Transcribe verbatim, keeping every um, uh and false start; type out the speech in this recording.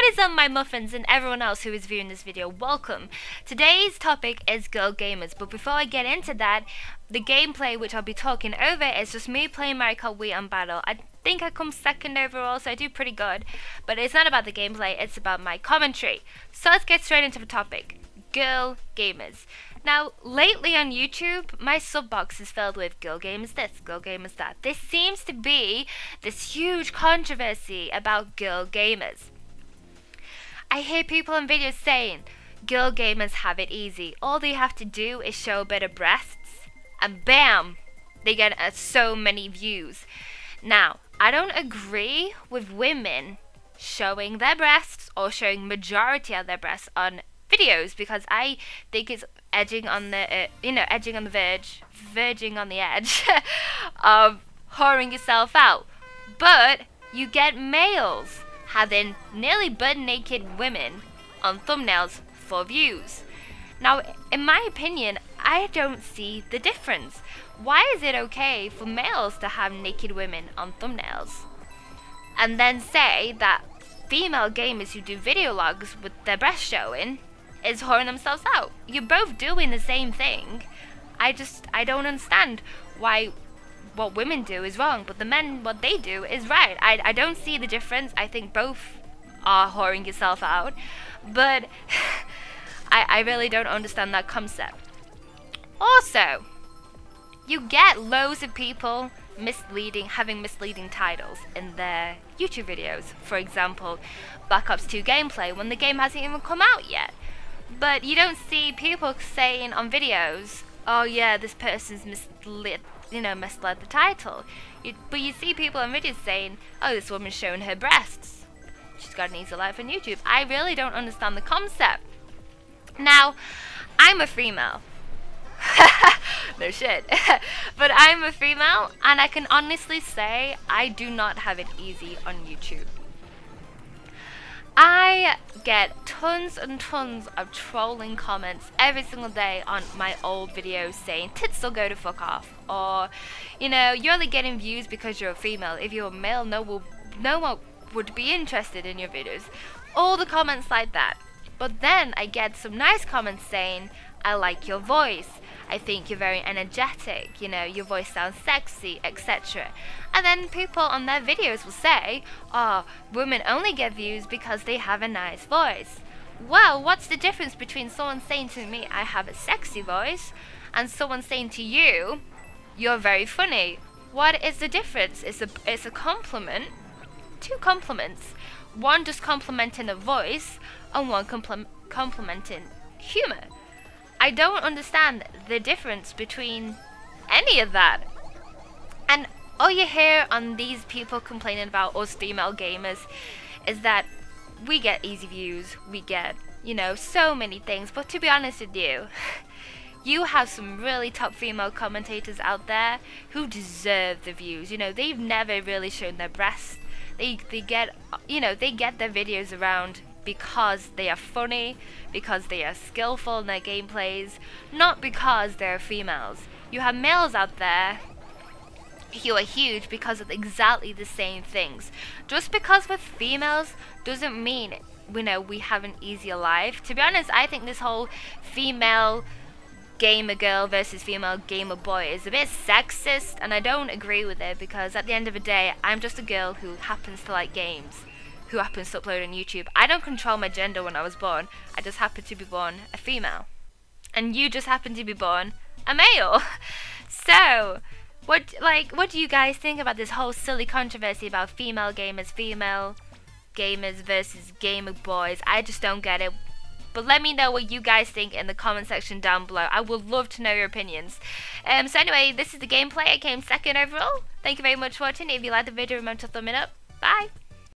What is up, my muffins and everyone else who is viewing this video? Welcome. Today's topic is girl gamers, but before I get into that, the gameplay which I'll be talking over is just me playing Mario Kart Wii on Battle. I think I come second overall, so I do pretty good, but it's not about the gameplay, it's about my commentary. So let's get straight into the topic, girl gamers. Now, lately on YouTube, my sub box is filled with girl gamers this, girl gamers that. This seems to be this huge controversy about girl gamers. I hear people in videos saying, girl gamers have it easy. All they have to do is show a bit of breasts, and bam, they get uh, so many views. Now, I don't agree with women showing their breasts or showing majority of their breasts on videos, because I think it's edging on the, uh, you know, edging on the verge, verging on the edge of whoring yourself out. But you get males having nearly butt naked women on thumbnails for views. Now, in my opinion, I don't see the difference. Why is it okay for males to have naked women on thumbnails? And then say that female gamers who do video logs with their breasts showing is whoring themselves out. You're both doing the same thing. I just, I don't understand why what women do is wrong, but the men, what they do is right. I, I don't see the difference. I think both are whoring yourself out, but I, I really don't understand that concept. Also, you get loads of people misleading, having misleading titles in their YouTube videos. For example, Black Ops two gameplay, when the game hasn't even come out yet. But you don't see people saying on videos, oh yeah, this person's misled, you know, misled the title. You, but you see people on videos saying, oh, this woman's showing her breasts. She's got an easy life on YouTube. I really don't understand the concept. Now, I'm a female. No shit. But I'm a female, and I can honestly say I do not have it easy on YouTube. I get tons and tons of trolling comments every single day on my old videos saying tits will go to fuck off, or, you know, you're only getting views because you're a female. If you're a male, no will, no one would be interested in your videos. All the comments like that. But then I get some nice comments saying, I like your voice, I think you're very energetic, you know, your voice sounds sexy, et cetera. And then people on their videos will say, oh, women only get views because they have a nice voice. Well, what's the difference between someone saying to me, I have a sexy voice, and someone saying to you, you're very funny? What is the difference? It's a, it's a compliment, two compliments. One just complimenting a voice, and one compl complimenting humor. I don't understand the difference between any of that. And all you hear on these people complaining about us female gamers is that we get easy views, we get, you know, so many things. But to be honest with you, you have some really top female commentators out there who deserve the views. You know, they've never really shown their breasts. They, they get, you know, they get their videos around because they are funny, because they are skillful in their gameplays, not because they're females. You have males out there who are huge because of exactly the same things. Just because we're females doesn't mean, you know, we have an easier life. To be honest, I think this whole female gamer girl versus female gamer boy is a bit sexist, and I don't agree with it, because at the end of the day, I'm just a girl who happens to like games, who happens to upload on YouTube. I don't control my gender when I was born. I just happened to be born a female, and you just happened to be born a male. So what, like, what do you guys think about this whole silly controversy about female gamers, female gamers versus gamer boys? I just don't get it. But let me know what you guys think in the comment section down below. I would love to know your opinions. Um, so anyway, this is the gameplay. I came second overall. Thank you very much for watching. If you liked the video, remember to thumb it up. Bye.